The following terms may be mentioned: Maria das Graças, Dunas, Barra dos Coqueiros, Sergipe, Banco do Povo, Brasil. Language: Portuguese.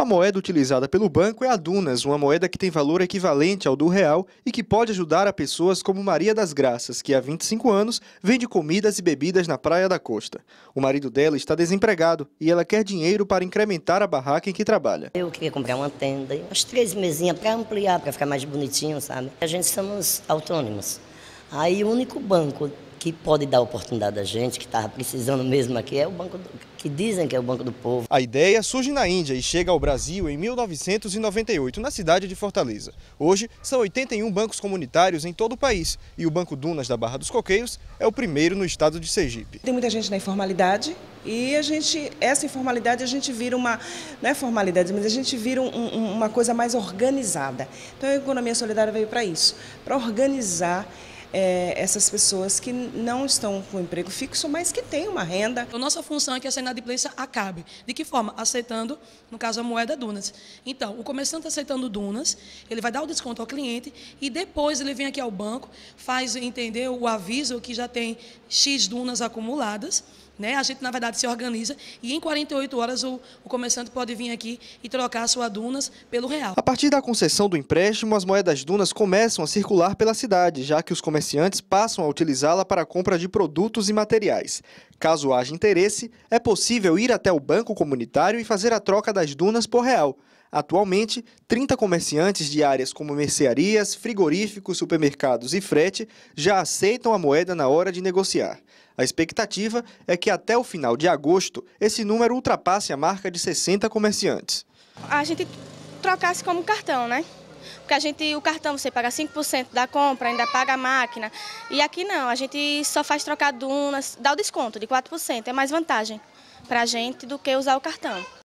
A moeda utilizada pelo banco é a Dunas, uma moeda que tem valor equivalente ao do real e que pode ajudar a pessoas como Maria das Graças, que há 25 anos vende comidas e bebidas na Praia da Costa. O marido dela está desempregado e ela quer dinheiro para incrementar a barraca em que trabalha. Eu queria comprar uma tenda, umas 3 mesinhas para ampliar, para ficar mais bonitinho, sabe? A gente somos autônomos. Aí o único banco que pode dar oportunidade a gente, que estava precisando mesmo aqui, é o banco que dizem que é o Banco do Povo. A ideia surge na Índia e chega ao Brasil em 1998, na cidade de Fortaleza. Hoje, são 81 bancos comunitários em todo o país e o Banco Dunas da Barra dos Coqueiros é o primeiro no estado de Sergipe. Tem muita gente na informalidade e essa informalidade a gente vira uma, não é formalidade, mas a gente vira uma coisa mais organizada. Então a economia solidária veio para isso, para organizar essas pessoas que não estão com emprego fixo, mas que têm uma renda. A nossa função é que essa inadimplência acabe. De que forma? Aceitando, no caso, a moeda Dunas. Então, o comerciante aceitando Dunas, ele vai dar o desconto ao cliente e depois ele vem aqui ao banco, faz entender o aviso que já tem X Dunas acumuladas, né? A gente, na verdade, se organiza e em 48 horas o comerciante pode vir aqui e trocar sua Dunas pelo real. A partir da concessão do empréstimo, as moedas Dunas começam a circular pela cidade, já que os comerciantes passam a utilizá-la para a compra de produtos e materiais. Caso haja interesse, é possível ir até o banco comunitário e fazer a troca das Dunas por real. Atualmente, 30 comerciantes de áreas como mercearias, frigoríficos, supermercados e frete já aceitam a moeda na hora de negociar. A expectativa é que até o final de agosto, esse número ultrapasse a marca de 60 comerciantes. A gente trocasse como cartão, né? Porque o cartão você paga 5% da compra, ainda paga a máquina. E aqui não, a gente só faz trocar Dunas, dá o desconto de 4%, é mais vantagem para a gente do que usar o cartão.